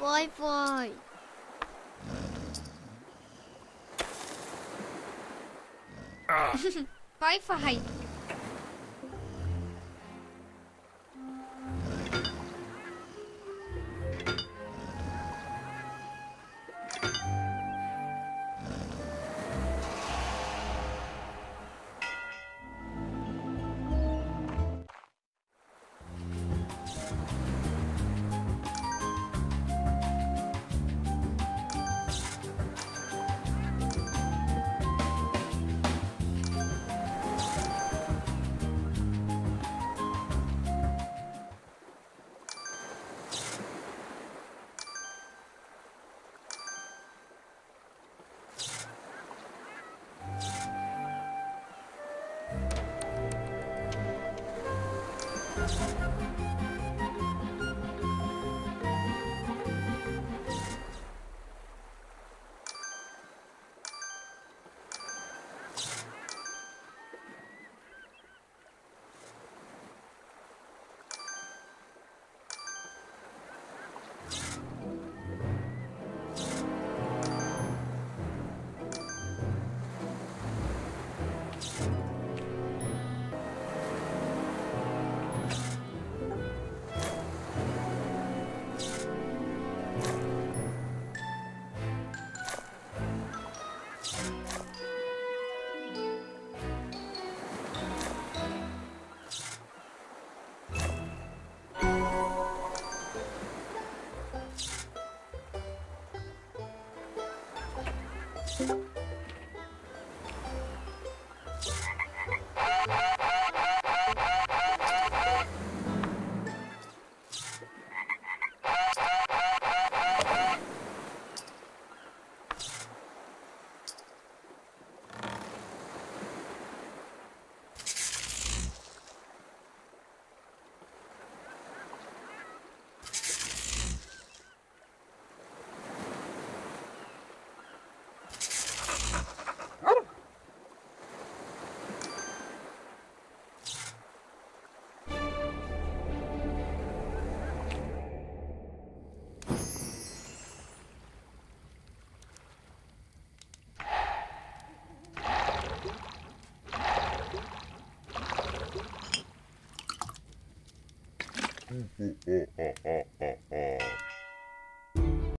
Voi. Voi.